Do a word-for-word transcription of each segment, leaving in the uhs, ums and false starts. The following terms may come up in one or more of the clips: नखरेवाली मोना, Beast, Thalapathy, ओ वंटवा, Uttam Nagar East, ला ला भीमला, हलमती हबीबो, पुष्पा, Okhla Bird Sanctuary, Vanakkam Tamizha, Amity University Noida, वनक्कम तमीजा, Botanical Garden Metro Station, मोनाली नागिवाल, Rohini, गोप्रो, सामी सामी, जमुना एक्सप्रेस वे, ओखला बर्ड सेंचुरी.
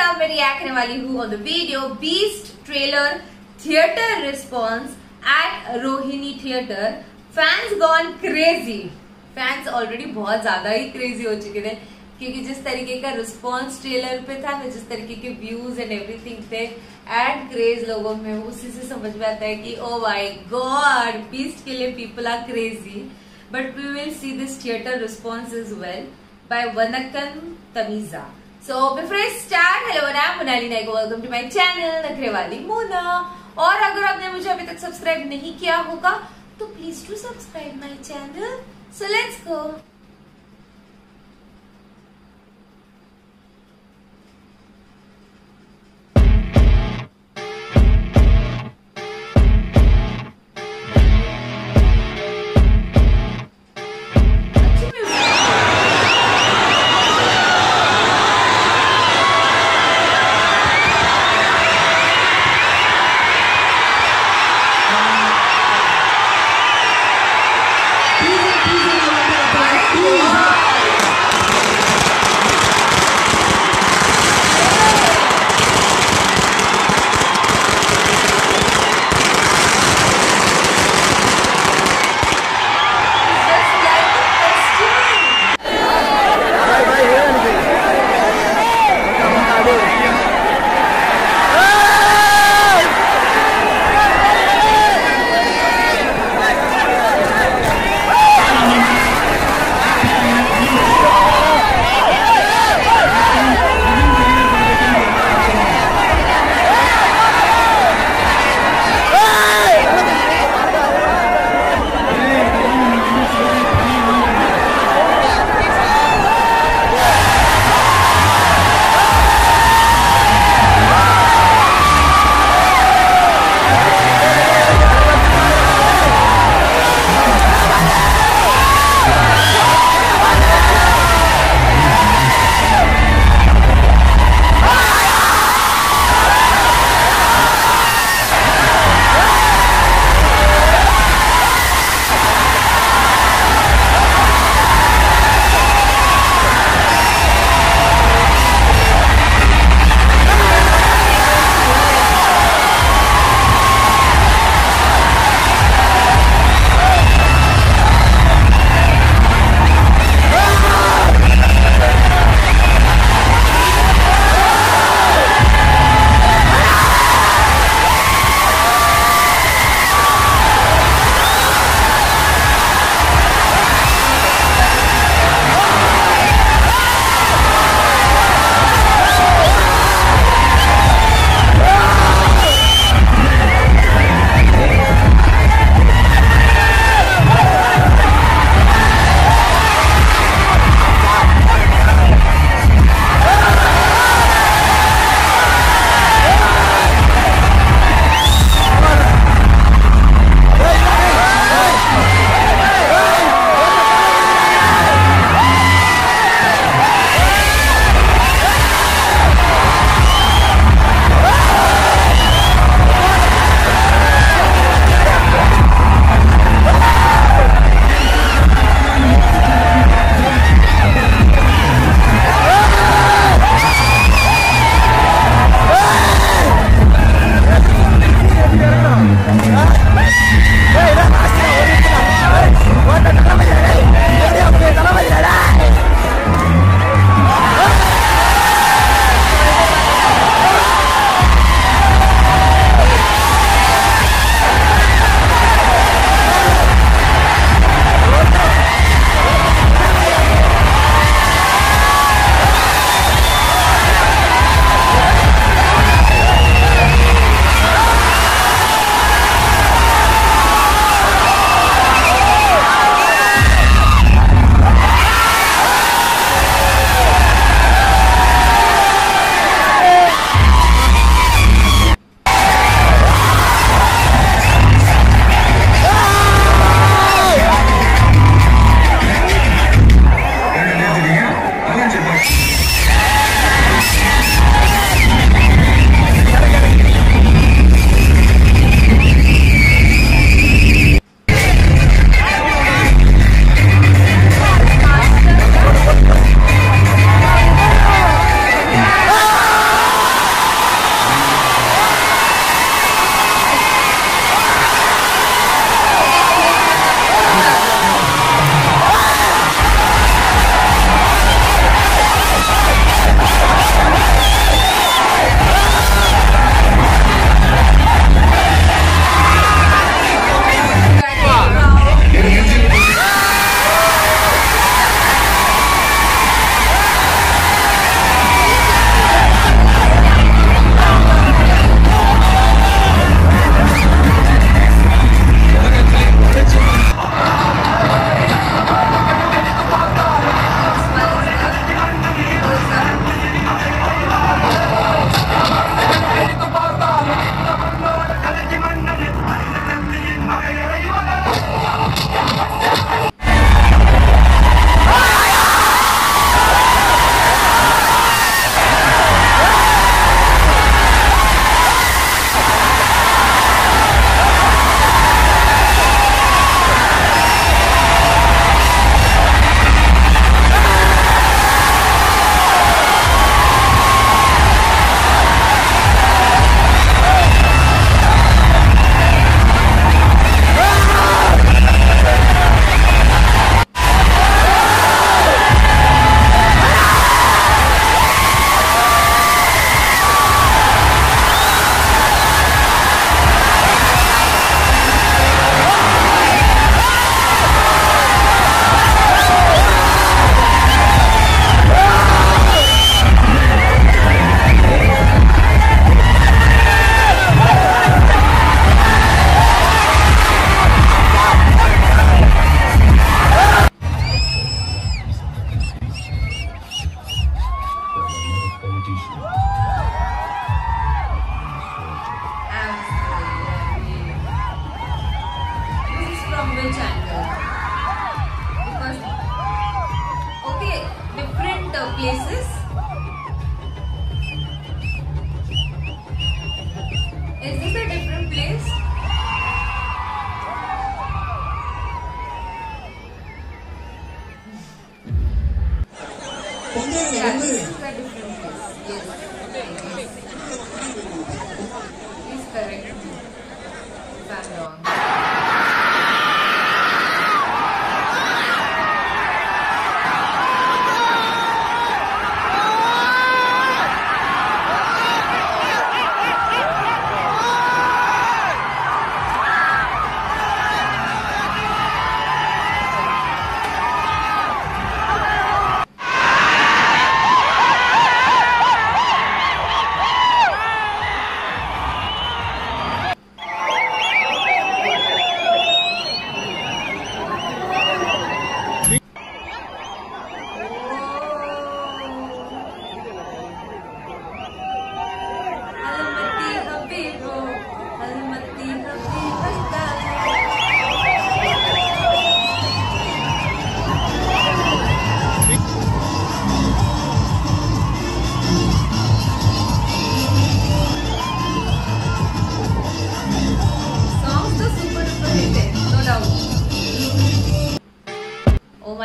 साथ मैं रिएक्ट करने वाली हूँ on the video Beast trailer theatre response at Rohini theatre. Fans gone crazy, fans already बहुत ज्यादा ही क्रेजी हो चुके थे क्योंकि जिस तरीके का रिस्पॉन्स ट्रेलर पे था ना, जिस तरीके के व्यूज एंड एवरीथिंग थे एंड क्रेज लोगों में, उसी से समझ में आता है कि ओ माय गॉड बीस्ट के लिए people are crazy. But we will see this theatre response is well bye वनक्कम तमीजा। So before I start, hello I am मोनाली नागिवाल, welcome to my channel नखरेवाली मोना। और अगर आपने मुझे अभी तक सब्सक्राइब नहीं किया होगा तो please to subscribe my channel. So let's go. Please, please, please, please, please.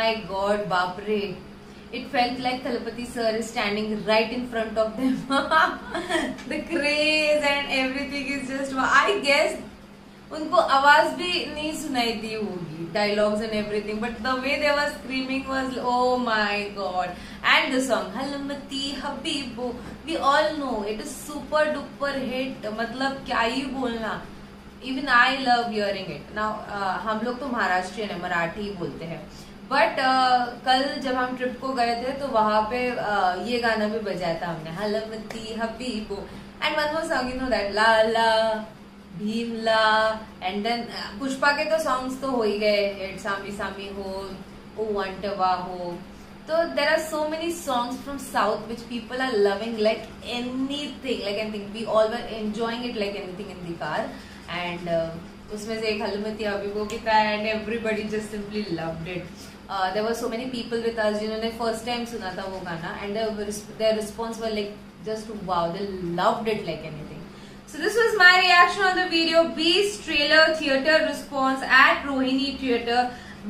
my god, बापरे. It felt like Thalapathy sir is standing right in front of them. The craze and everything is just. I guess उनको आवाज भी नहीं सुनाई दी होगी, dialogues and everything, but the way they were screaming was oh my God. And the song हलमती हबीबो we all know it is super duper hit. मतलब क्या ही बोलना. Even I love hearing it. Now हम लोग तो महाराष्ट्रियन है, मराठी बोलते हैं, बट uh, कल जब हम ट्रिप को गए थे तो वहां पे uh, ये गाना भी बजाया था हमने, हलमती हबीबो. And one more song, you know that ला ला भीमला. And then पुष्पा के तो सॉन्ग्स तो हो ही गए, सामी सामी हो, ओ वंटवा हो. तो there are so many songs from south which people are loving like anything like anything. We all were enjoying it like anything in the car. And उसमें से एक हलमती हबीबो की था and everybody just simply loved it. There were so many people with us जिन्होंने first time सुना था वो गाना, and their response were like just wow, they loved it like anything. So this was my reaction on the video Beast trailer theater response at Rohini Theater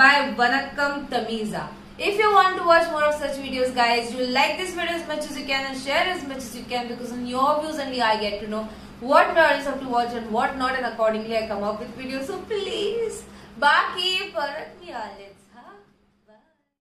by Vanakkam Tamizha. If you want to watch more of such videos, guys, you like this video as much as you can and share as much as you can, because on your views only I get to know what models have to watch and what not, and accordingly I come up with videos. So please, baaki parat mi aale.